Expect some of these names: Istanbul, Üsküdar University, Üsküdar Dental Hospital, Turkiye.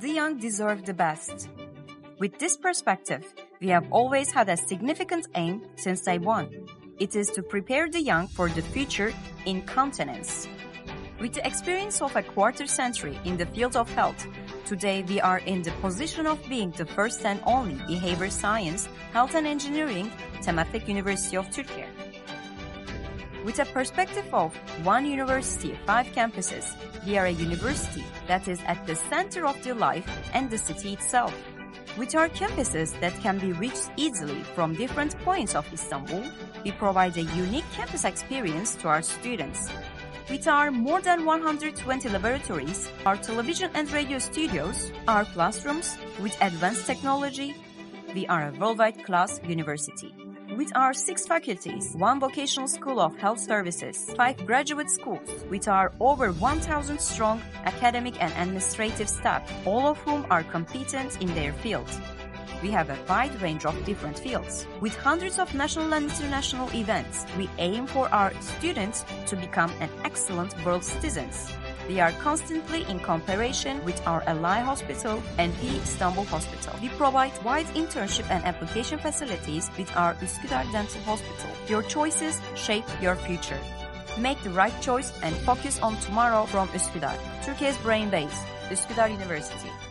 the young deserve the best. With this perspective, we have always had a significant aim since day one. It is to prepare the young for the future in continence. With the experience of a quarter century in the field of health, today we are in the position of being the first and only behavior science, health and engineering thematic university of Turkey. With a perspective of one university, five campuses, we are a university that is at the center of the life and the city itself. With our campuses that can be reached easily from different points of Istanbul, we provide a unique campus experience to our students. With our more than 120 laboratories, our television and radio studios, our classrooms with advanced technology, we are a world-class university. With our 6 faculties, 1 vocational school of health services, 5 graduate schools, with our over 1,000 strong academic and administrative staff, all of whom are competent in their field. We have a wide range of different fields. With hundreds of national and international events, we aim for our students to become an excellent world citizens. We are constantly in cooperation with our ally hospital, NP Istanbul Hospital. We provide wide internship and application facilities with our Üsküdar Dental Hospital. Your choices shape your future. Make the right choice and focus on tomorrow from Üsküdar. Turkey's brain base, Üsküdar University.